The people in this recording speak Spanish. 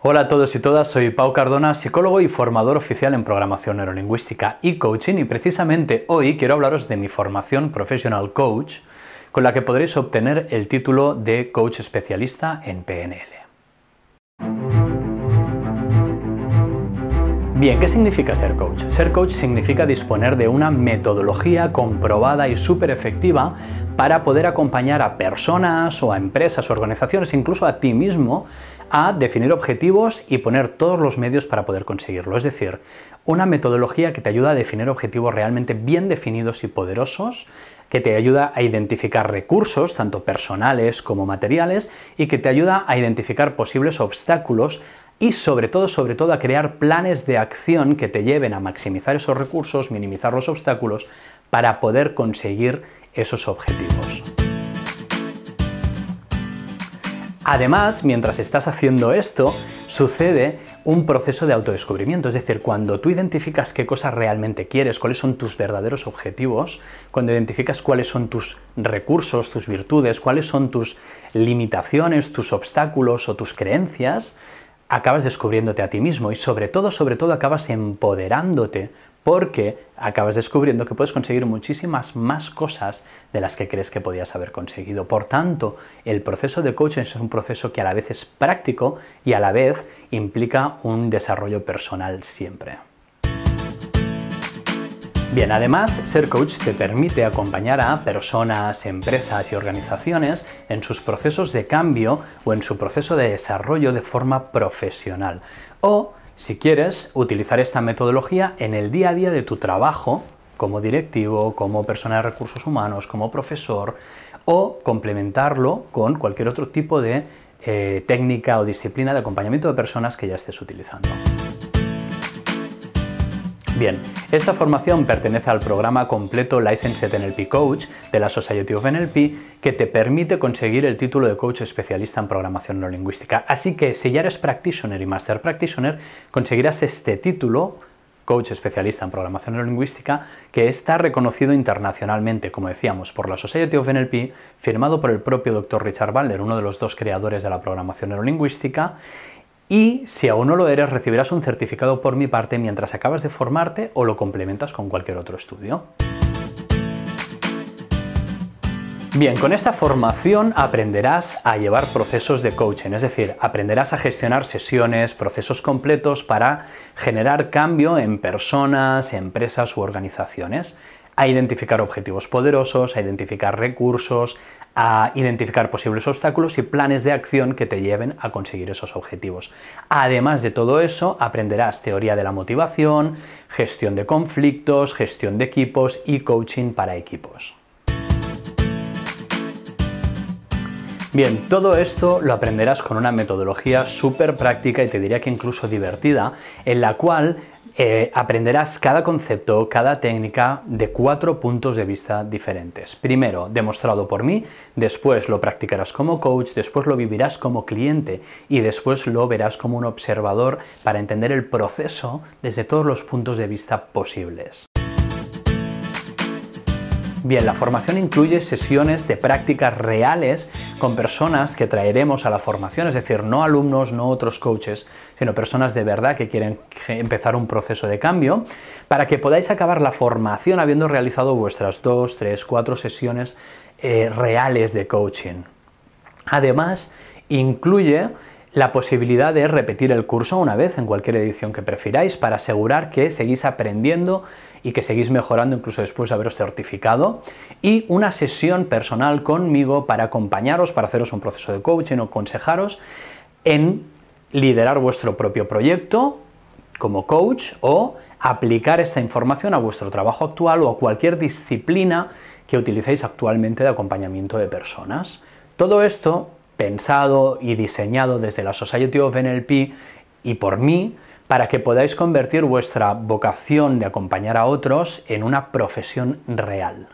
Hola a todos y todas, soy Pau Cardona, psicólogo y formador oficial en programación neurolingüística y coaching, y precisamente hoy quiero hablaros de mi formación Professional Coach, con la que podréis obtener el título de Coach Especialista en PNL. Bien, ¿qué significa ser coach? Ser coach significa disponer de una metodología comprobada y súper efectiva para poder acompañar a personas o a empresas, organizaciones, incluso a ti mismo, a definir objetivos y poner todos los medios para poder conseguirlo. Es decir, una metodología que te ayuda a definir objetivos realmente bien definidos y poderosos, que te ayuda a identificar recursos, tanto personales como materiales, y que te ayuda a identificar posibles obstáculos y sobre todo a crear planes de acción que te lleven a maximizar esos recursos, minimizar los obstáculos, para poder conseguir esos objetivos. Además, mientras estás haciendo esto, sucede un proceso de autodescubrimiento. Es decir, cuando tú identificas qué cosas realmente quieres, cuáles son tus verdaderos objetivos, cuando identificas cuáles son tus recursos, tus virtudes, cuáles son tus limitaciones, tus obstáculos o tus creencias, acabas descubriéndote a ti mismo y sobre todo acabas empoderándote, porque acabas descubriendo que puedes conseguir muchísimas más cosas de las que crees que podías haber conseguido. Por tanto, el proceso de coaching es un proceso que a la vez es práctico y a la vez implica un desarrollo personal siempre. Bien, además, ser coach te permite acompañar a personas, empresas y organizaciones en sus procesos de cambio o en su proceso de desarrollo de forma profesional. O, si quieres, utilizar esta metodología en el día a día de tu trabajo como directivo, como persona de recursos humanos, como profesor, o complementarlo con cualquier otro tipo de técnica o disciplina de acompañamiento de personas que ya estés utilizando. Bien, esta formación pertenece al programa completo Licensed NLP Coach de la Society of NLP, que te permite conseguir el título de Coach Especialista en Programación Neurolingüística. Así que si ya eres Practitioner y Master Practitioner, conseguirás este título, Coach Especialista en Programación Neurolingüística, que está reconocido internacionalmente, como decíamos, por la Society of NLP, firmado por el propio Dr. Richard Bandler, uno de los dos creadores de la programación neurolingüística. Y si aún no lo eres, recibirás un certificado por mi parte mientras acabas de formarte o lo complementas con cualquier otro estudio. Bien, con esta formación aprenderás a llevar procesos de coaching, es decir, aprenderás a gestionar sesiones, procesos completos para generar cambio en personas, empresas u organizaciones, a identificar objetivos poderosos, a identificar recursos, a identificar posibles obstáculos y planes de acción que te lleven a conseguir esos objetivos. Además de todo eso, aprenderás teoría de la motivación, gestión de conflictos, gestión de equipos y coaching para equipos. Bien, todo esto lo aprenderás con una metodología súper práctica y te diría que incluso divertida, en la cual aprenderás cada concepto, cada técnica de 4 puntos de vista diferentes. Primero, demostrado por mí, después lo practicarás como coach, después lo vivirás como cliente y después lo verás como un observador para entender el proceso desde todos los puntos de vista posibles. Bien, la formación incluye sesiones de prácticas reales con personas que traeremos a la formación, es decir, no alumnos, no otros coaches, sino personas de verdad que quieren empezar un proceso de cambio, para que podáis acabar la formación habiendo realizado vuestras 2, 3, 4 sesiones reales de coaching. Además, incluye la posibilidad de repetir el curso una vez en cualquier edición que prefiráis, para asegurar que seguís aprendiendo y que seguís mejorando incluso después de haberos certificado, y una sesión personal conmigo para acompañaros, para haceros un proceso de coaching o aconsejaros en liderar vuestro propio proyecto como coach o aplicar esta información a vuestro trabajo actual o a cualquier disciplina que utilicéis actualmente de acompañamiento de personas. Todo esto pensado y diseñado desde la Society of NLP y por mí, para que podáis convertir vuestra vocación de acompañar a otros en una profesión real.